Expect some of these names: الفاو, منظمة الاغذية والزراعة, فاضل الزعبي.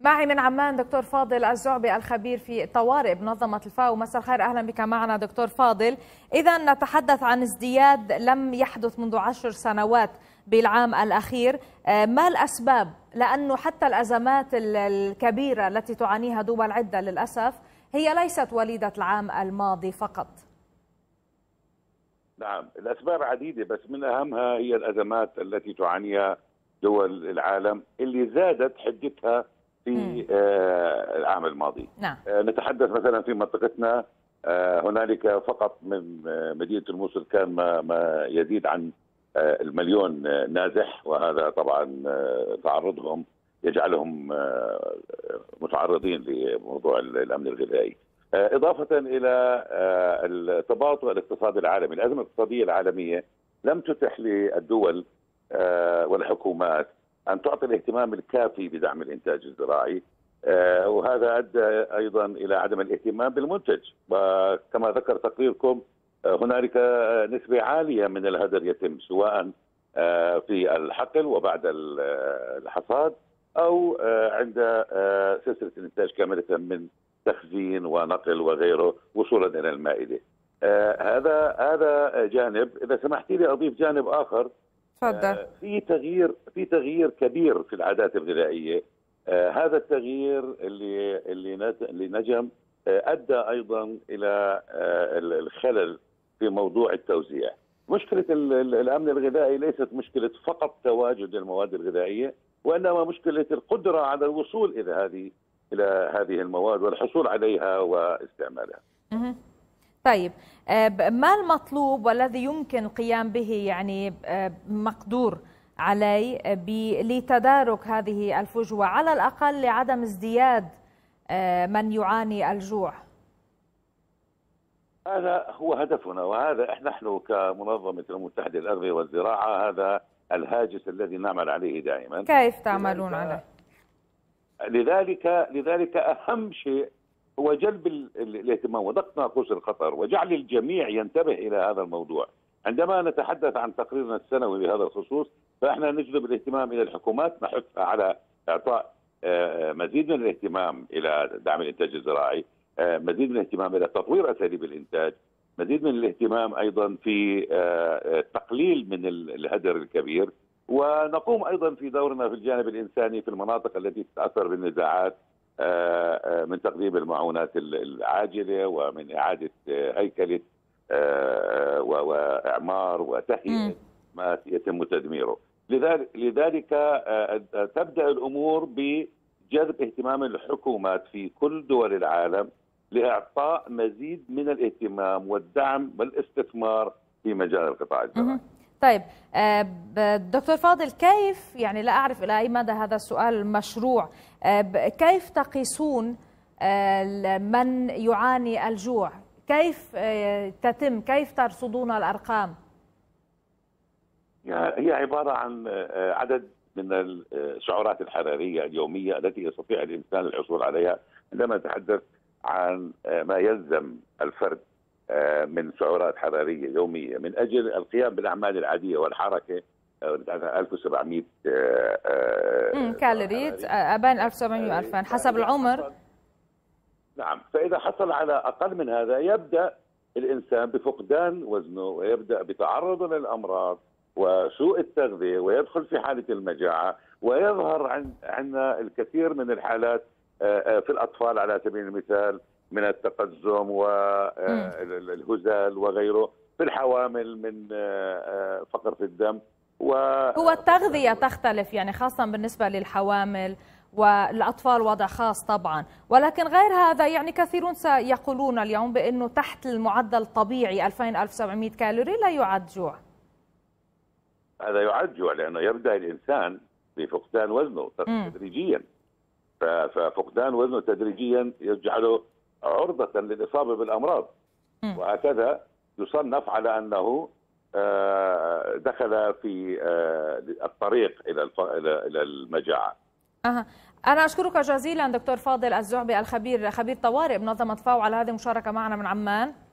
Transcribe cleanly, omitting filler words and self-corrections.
معي من عمان دكتور فاضل الزعبي الخبير في طوارئ بمنظمة الفاو. مساء الخير، أهلا بك معنا دكتور فاضل. إذا نتحدث عن ازدياد لم يحدث منذ 10 سنوات بالعام الأخير، ما الأسباب؟ لأنه حتى الأزمات الكبيرة التي تعانيها دول عدة للأسف هي ليست وليدة العام الماضي فقط. نعم، الأسباب عديدة، بس من أهمها هي الأزمات التي تعانيها دول العالم اللي زادت حدتها في العام الماضي. نعم. نتحدث مثلا في منطقتنا، هنالك فقط من مدينة الموصل كان ما يزيد عن 1 مليون نازح، وهذا طبعا تعرضهم يجعلهم متعرضين لموضوع الأمن الغذائي، إضافة إلى التباطؤ الاقتصادي العالمي. الأزمة الاقتصادية العالمية لم تتح للدول والحكومات أن تعطي الاهتمام الكافي بدعم الإنتاج الزراعي، وهذا أدى أيضا إلى عدم الاهتمام بالمنتج. وكما ذكر تقريركم هنالك نسبة عالية من الهدر يتم سواء في الحقل وبعد الحصاد أو عند سلسلة الإنتاج كاملة من تخزين ونقل وغيره وصولا إلى المائدة. هذا جانب. إذا سمحتي لي أضيف جانب آخر. في تغيير كبير في العادات الغذائية. هذا التغيير اللي نجم أدى أيضا إلى الخلل في موضوع التوزيع. مشكلة الأمن الغذائي ليست مشكلة فقط تواجد المواد الغذائية، وإنما مشكلة القدرة على الوصول إلى هذه المواد والحصول عليها واستعمالها. طيب، ما المطلوب والذي يمكن القيام به، يعني مقدور عليه لتدارك هذه الفجوة على الأقل لعدم ازدياد من يعاني الجوع؟ هذا هو هدفنا، وهذا نحن كمنظمة المتحدة الأغذية والزراعة هذا الهاجس الذي نعمل عليه دائما. كيف تعملون عليه؟ لذلك أهم شيء هو جلب الاهتمام ودق ناقوس الخطر وجعل الجميع ينتبه إلى هذا الموضوع. عندما نتحدث عن تقريرنا السنوي بهذا الخصوص فإحنا نجلب الاهتمام إلى الحكومات، نحث على إعطاء مزيد من الاهتمام إلى دعم الإنتاج الزراعي، مزيد من الاهتمام إلى تطوير أساليب الإنتاج، مزيد من الاهتمام أيضا في التقليل من الهدر الكبير، ونقوم أيضا في دورنا في الجانب الإنساني في المناطق التي تتأثر بالنزاعات من تقديم المعونات العاجلة ومن إعادة هيكلة وإعمار وتهيئة ما يتم تدميره. لذلك تبدأ الأمور بجذب اهتمام الحكومات في كل دول العالم لإعطاء مزيد من الاهتمام والدعم والاستثمار في مجال القطاع الزراعي. طيب دكتور فاضل، كيف، يعني لا أعرف إلى أي مدى هذا السؤال مشروع، كيف تقيسون من يعاني الجوع؟ كيف تتم، كيف ترصدون الأرقام؟ هي عبارة عن عدد من السعرات الحرارية اليومية التي يستطيع الإنسان الحصول عليها. عندما نتحدث عن ما يلزم الفرد من سعرات حرارية يومية من أجل القيام بالأعمال العادية والحركة، 1700 كالوريت، أبان 1700 و2000 حسب العمر. نعم، فإذا حصل على أقل من هذا يبدأ الإنسان بفقدان وزنه ويبدأ بتعرضه للأمراض وسوء التغذية ويدخل في حالة المجاعة، ويظهر عندنا الكثير من الحالات في الأطفال على سبيل المثال من التقزم والهزال وغيره، في الحوامل من فقر في الدم. هو التغذية تختلف، يعني خاصة بالنسبة للحوامل والأطفال وضع خاص طبعا، ولكن غير هذا يعني كثيرون سيقولون اليوم بأنه تحت المعدل الطبيعي 2700 كالوري لا يعد جوع. هذا يعد جوع لأنه يبدأ الإنسان بفقدان وزنه تدريجيا، ففقدان وزنه تدريجيا يجعله عرضة للإصابة بالأمراض، وهكذا يصنف على أنه دخل في الطريق إلى المجاعة. أنا أشكرك جزيلا دكتور فاضل الزعبي الخبير، خبير طوارئ بمنظمة فاو، على هذه المشاركة معنا من عمان.